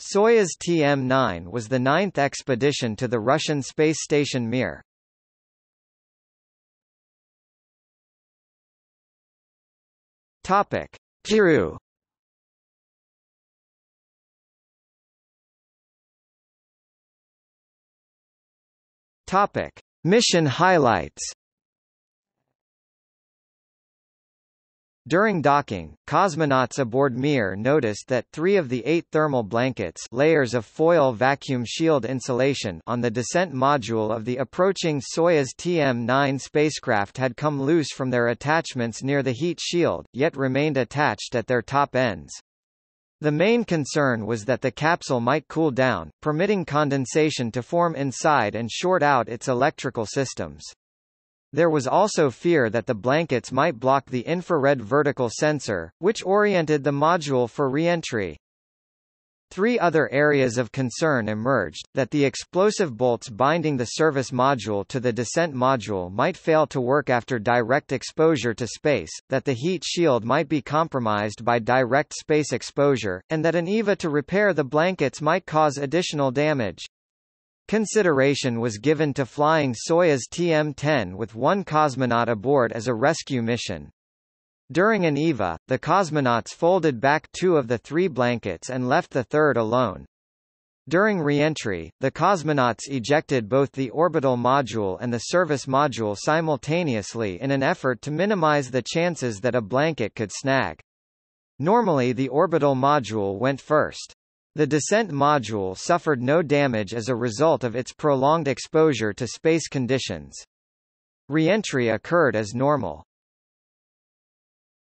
Soyuz TM-9 was the ninth expedition to the Russian space station Mir. Topic: Peru. Topic: Mission highlights. During docking, cosmonauts aboard Mir noticed that three of the 8 thermal blankets, layers of foil vacuum shield insulation on the descent module of the approaching Soyuz TM-9 spacecraft had come loose from their attachments near the heat shield, yet remained attached at their top ends. The main concern was that the capsule might cool down, permitting condensation to form inside and short out its electrical systems. There was also fear that the blankets might block the infrared vertical sensor, which oriented the module for re-entry. Three other areas of concern emerged: that the explosive bolts binding the service module to the descent module might fail to work after direct exposure to space, that the heat shield might be compromised by direct space exposure, and that an EVA to repair the blankets might cause additional damage. Consideration was given to flying Soyuz TM-10 with one cosmonaut aboard as a rescue mission. During an EVA, the cosmonauts folded back 2 of the 3 blankets and left the third alone. During re-entry, the cosmonauts ejected both the orbital module and the service module simultaneously in an effort to minimize the chances that a blanket could snag. Normally, the orbital module went first. The descent module suffered no damage as a result of its prolonged exposure to space conditions. Re-entry occurred as normal.